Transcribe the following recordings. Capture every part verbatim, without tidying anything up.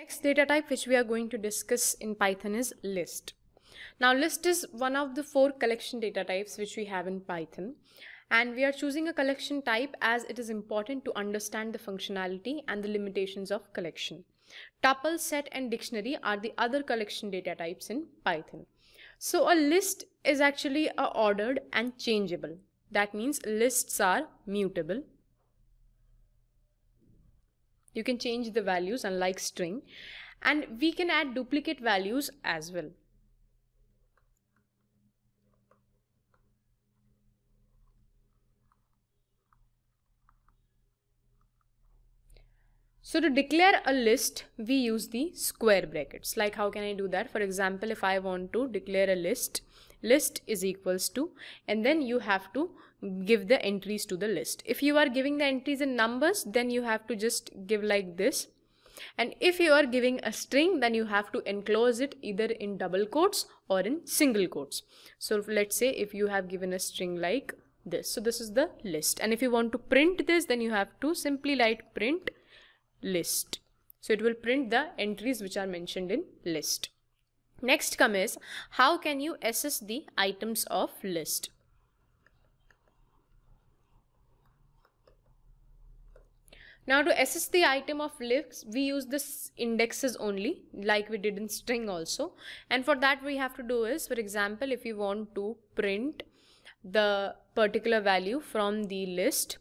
Next data type which we are going to discuss in Python is list. Now list is one of the four collection data types which we have in Python, and we are choosing a collection type as it is important to understand the functionality and the limitations of collection. Tuple, set and dictionary are the other collection data types in Python. So a list is actually a ordered and changeable. That means lists are mutable. You can change the values unlike string, and we can add duplicate values as well. So to declare a list, we use the square brackets. Like how can I do that? For example, if I want to declare a list, list is equals to, and then you have to give the entries to the list. If you are giving the entries in numbers, then you have to just give like this. And if you are giving a string, then you have to enclose it either in double quotes or in single quotes. So let's say if you have given a string like this. So this is the list. And if you want to print this, then you have to simply like print list. So it will print the entries which are mentioned in list. Next come is how can you access the items of list. Now to access the item of list, we use this indexes only, like we did in string also. And for that we have to do is, for example, if you want to print the particular value from the list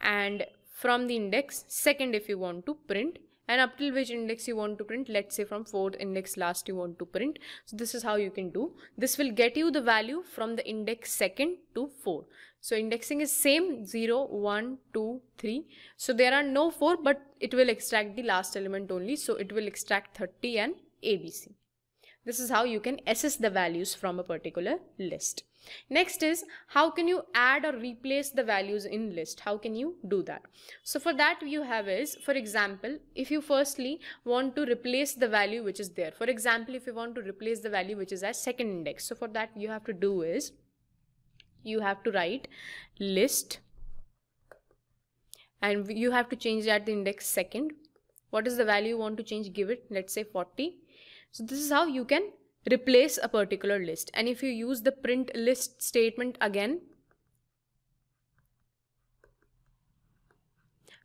and from the index second if you want to print, and up till which index you want to print, let's say from fourth index last you want to print. So this is how you can do. This will get you the value from the index second to four. So indexing is same zero, one, two, three. So there are no four, but it will extract the last element only. So it will extract thirty and A B C. This is how you can access the values from a particular list. Next is how can you add or replace the values in list? How can you do that? So for that you have is, for example, if you firstly want to replace the value which is there. For example, if you want to replace the value which is at second index. So for that you have to do is, you have to write list and you have to change at the index second. What is the value you want to change? Give it, let's say forty. So this is how you can replace a particular list. And if you use the print list statement again,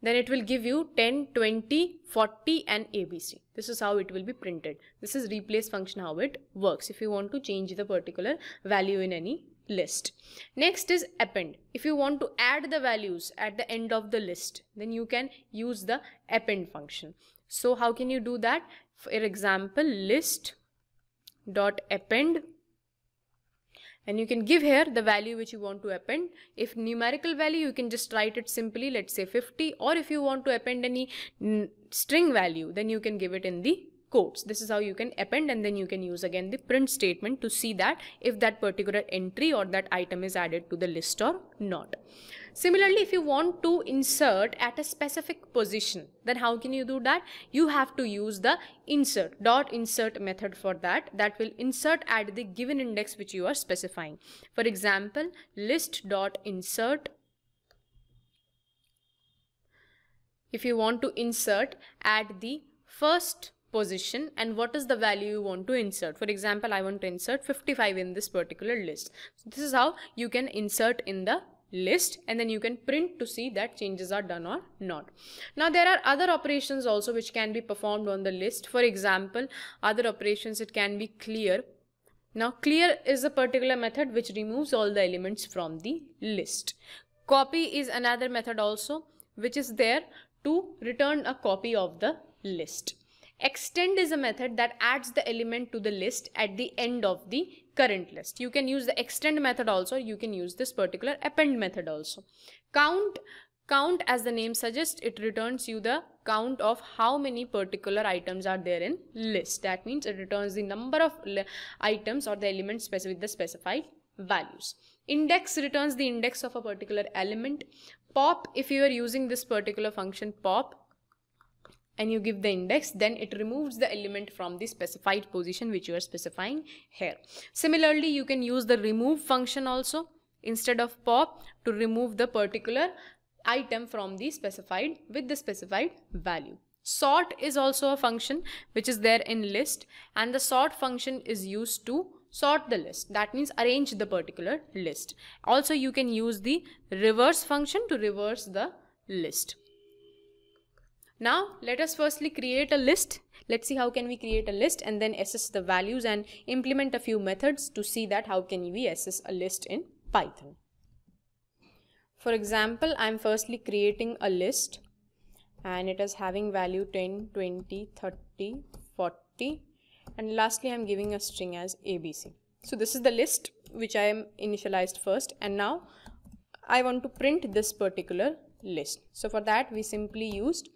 then it will give you ten, twenty, forty and A B C. This is how it will be printed. This is replace function, how it works if you want to change the particular value in any list. Next is append. If you want to add the values at the end of the list, then you can use the append function. So how can you do that? For example, list dot append, and you can give here the value which you want to append. If numerical value, you can just write it simply, let's say fifty, or if you want to append any string value, then you can give it in the quotes. This is how you can append, and then you can use again the print statement to see that if that particular entry or that item is added to the list or not. Similarly, if you want to insert at a specific position, then how can you do that? You have to use the insert dot insert method for that. That will insert at the given index which you are specifying. For example, list dot insert. If you want to insert at the first position, and what is the value you want to insert. For example, I want to insert fifty-five in this particular list. So this is how you can insert in the list, and then you can print to see that changes are done or not. Now there are other operations also which can be performed on the list. For example, other operations, it can be clear. Now clear is a particular method which removes all the elements from the list. Copy is another method also which is there to return a copy of the list. Extend is a method that adds the element to the list at the end of the current list. You can use the extend method also. You can use this particular append method also. Count, count as the name suggests, it returns you the count of how many particular items are there in list. That means it returns the number of items or the elements with the specified values. Index returns the index of a particular element. Pop, if you are using this particular function pop, and you give the index, then it removes the element from the specified position which you are specifying here. Similarly, you can use the remove function also instead of pop to remove the particular item from the specified with the specified value. Sort is also a function which is there in list, and the sort function is used to sort the list. That means arrange the particular list. Also, you can use the reverse function to reverse the list. Now, let us firstly create a list. Let's see how can we create a list and then assess the values and implement a few methods to see that how can we assess a list in Python. For example, I'm firstly creating a list. And it is having value ten, twenty, thirty, forty, and lastly I am giving a string as A B C. So this is the list which I am initialized first, and now I want to print this particular list. So for that we simply used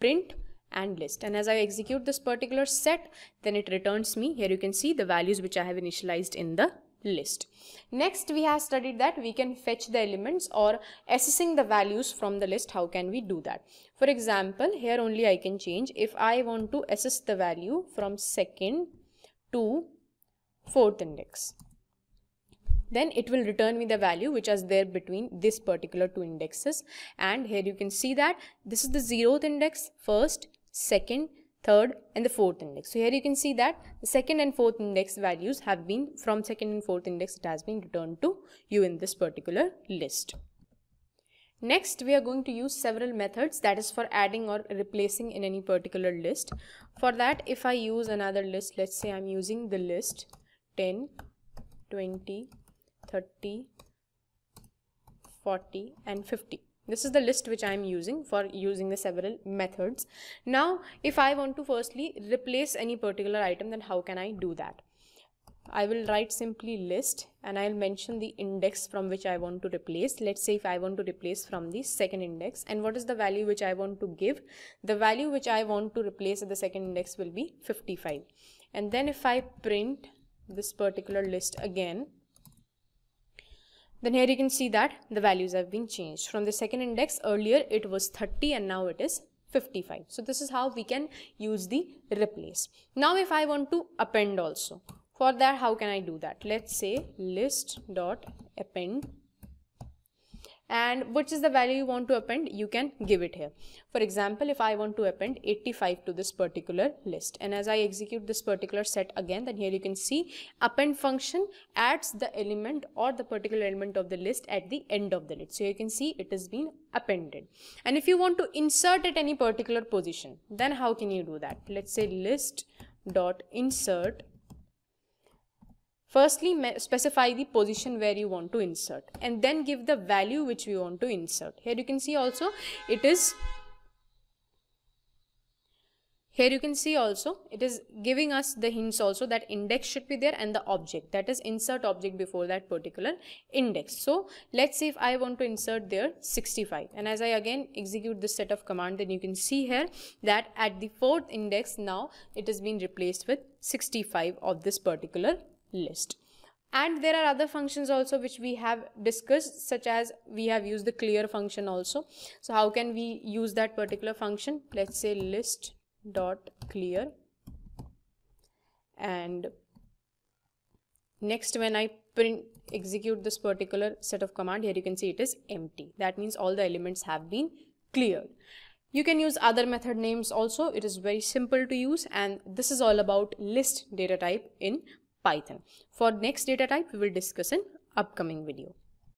print and list, and as I execute this particular set, then it returns me. Here you can see the values which I have initialized in the list. Next, we have studied that we can fetch the elements or accessing the values from the list. How can we do that? For example, here only I can change. If I want to access the value from second to fourth index, then it will return me the value which is there between this particular two indexes. And here you can see that this is the zeroth index, first, second, third and the fourth index. So here you can see that the second and fourth index values have been, from second and fourth index it has been returned to you in this particular list. Next, we are going to use several methods, that is for adding or replacing in any particular list. For that, if I use another list, let's say I'm using the list ten, twenty, thirty, forty and fifty. This is the list which I am using for using the several methods. Now, if I want to firstly replace any particular item, then how can I do that? I will write simply list and I will mention the index from which I want to replace. Let's say if I want to replace from the second index, and what is the value which I want to give? The value which I want to replace at the second index will be fifty-five. And then if I print this particular list again, then here you can see that the values have been changed. From the second index, earlier it was thirty and now it is fifty-five. So this is how we can use the replace. Now if I want to append also, for that how can I do that? Let's say list.append, and which is the value you want to append, you can give it here. For example, if I want to append eighty-five to this particular list, and as I execute this particular set again, then here you can see append function adds the element or the particular element of the list at the end of the list. So you can see it has been appended. And if you want to insert at any particular position, then how can you do that? Let's say list.insert. Firstly, specify the position where you want to insert and then give the value which we want to insert. Here you can see also it is, here you can see also it is giving us the hints also that index should be there and the object, that is insert object before that particular index. So let's see if I want to insert there sixty-five, and as I again execute this set of command, then you can see here that at the fourth index now it has been replaced with sixty-five of this particular list. And there are other functions also which we have discussed, such as we have used the clear function also. So how can we use that particular function? Let's say list dot clear, and next when I print execute this particular set of command, here you can see it is empty. That means all the elements have been cleared. You can use other method names also. It is very simple to use, and this is all about list data type in Python. For next data type, we will discuss in upcoming video.